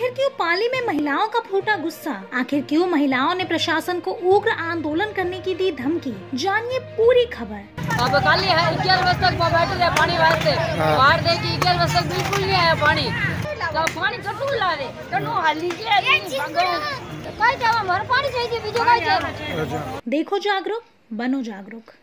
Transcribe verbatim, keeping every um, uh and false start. आखिर क्यों पाली में महिलाओं का फूटा गुस्सा, आखिर क्यों महिलाओं ने प्रशासन को उग्र आंदोलन करने की दी धमकी, जानिए पूरी खबर। अब काली है ग्यारह बजे तक बैठे है पानी वास्ते बाहर दे की ग्यारह बजे तक बिल्कुल नहीं है पानी तो पानी कटू ला रे कटू हाल लीजिए काय जावा हमारा पानी चाहिए बीजो काय जावा। देखो जागरूक, बनो जागरूक।